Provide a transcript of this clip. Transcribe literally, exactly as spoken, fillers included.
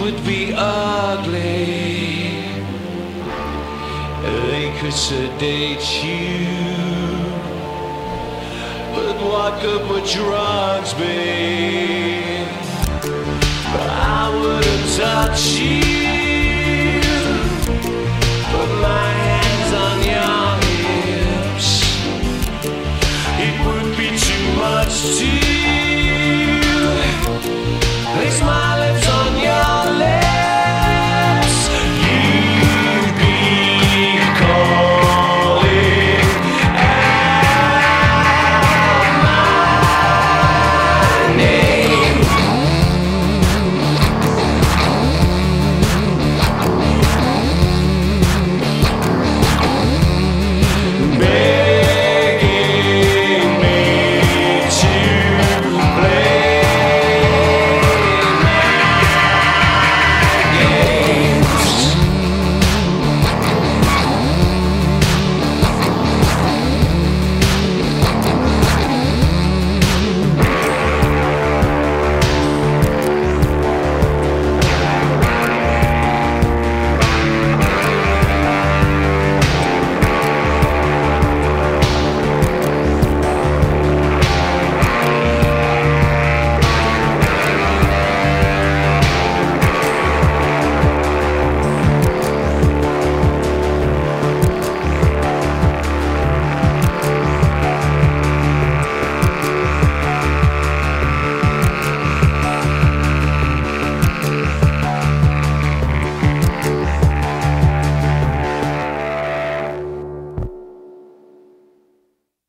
would be ugly. They could sedate you, but what good would drugs be? I wouldn't touch you.